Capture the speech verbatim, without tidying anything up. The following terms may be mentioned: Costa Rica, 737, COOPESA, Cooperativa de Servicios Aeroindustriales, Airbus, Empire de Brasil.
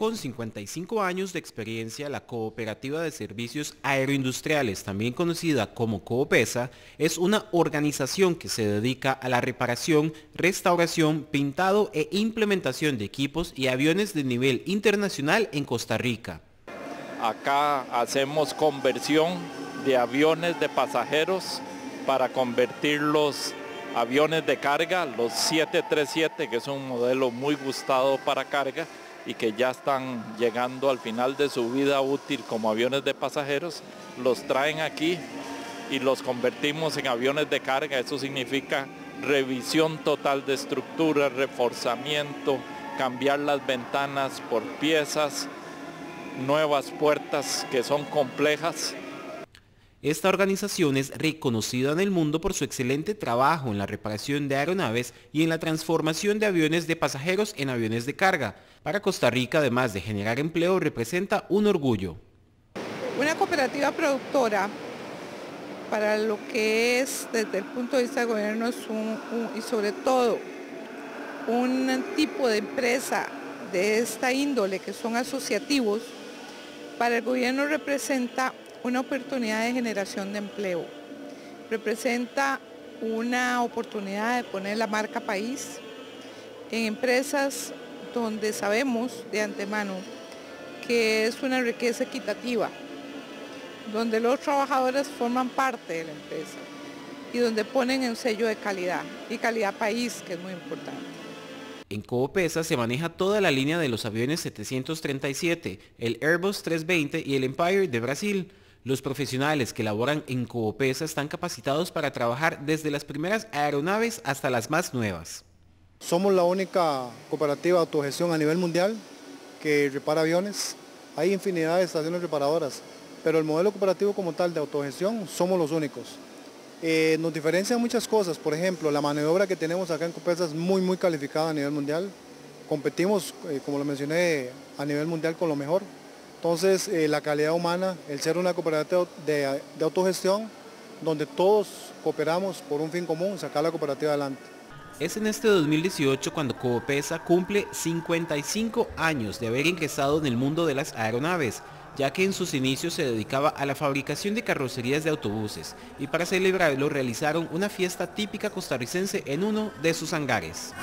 Con cincuenta y cinco años de experiencia, la Cooperativa de Servicios Aeroindustriales, también conocida como COOPESA, es una organización que se dedica a la reparación, restauración, pintado e implementación de equipos y aviones de nivel internacional en Costa Rica. Acá hacemos conversión de aviones de pasajeros para convertirlos en aviones de carga, los siete tres siete, que es un modelo muy gustado para carga, y que ya están llegando al final de su vida útil como aviones de pasajeros, los traen aquí y los convertimos en aviones de carga. Eso significa revisión total de estructura, reforzamiento, cambiar las ventanas por piezas, nuevas puertas que son complejas. Esta organización es reconocida en el mundo por su excelente trabajo en la reparación de aeronaves y en la transformación de aviones de pasajeros en aviones de carga. Para Costa Rica, además de generar empleo, representa un orgullo. Una cooperativa productora, para lo que es desde el punto de vista del gobierno, es un, un, y sobre todo un tipo de empresa de esta índole que son asociativos, para el gobierno representa una oportunidad de generación de empleo, representa una oportunidad de poner la marca país en empresas donde sabemos de antemano que es una riqueza equitativa, donde los trabajadores forman parte de la empresa y donde ponen un sello de calidad y calidad país, que es muy importante. En COOPESA se maneja toda la línea de los aviones setecientos treinta y siete, el Airbus trescientos veinte y el Empire de Brasil. Los profesionales que laboran en COOPESA están capacitados para trabajar desde las primeras aeronaves hasta las más nuevas. Somos la única cooperativa de autogestión a nivel mundial que repara aviones. Hay infinidad de estaciones reparadoras, pero el modelo cooperativo como tal de autogestión somos los únicos. Eh, nos diferencian muchas cosas. Por ejemplo, la maniobra que tenemos acá en COOPESA es muy, muy calificada a nivel mundial. Competimos, eh, como lo mencioné, a nivel mundial con lo mejor. Entonces, eh, la calidad humana, el ser una cooperativa de, de autogestión, donde todos cooperamos por un fin común, sacar la cooperativa adelante. Es en este dos mil dieciocho cuando COOPESA cumple cincuenta y cinco años de haber ingresado en el mundo de las aeronaves, ya que en sus inicios se dedicaba a la fabricación de carrocerías de autobuses y para celebrarlo realizaron una fiesta típica costarricense en uno de sus hangares.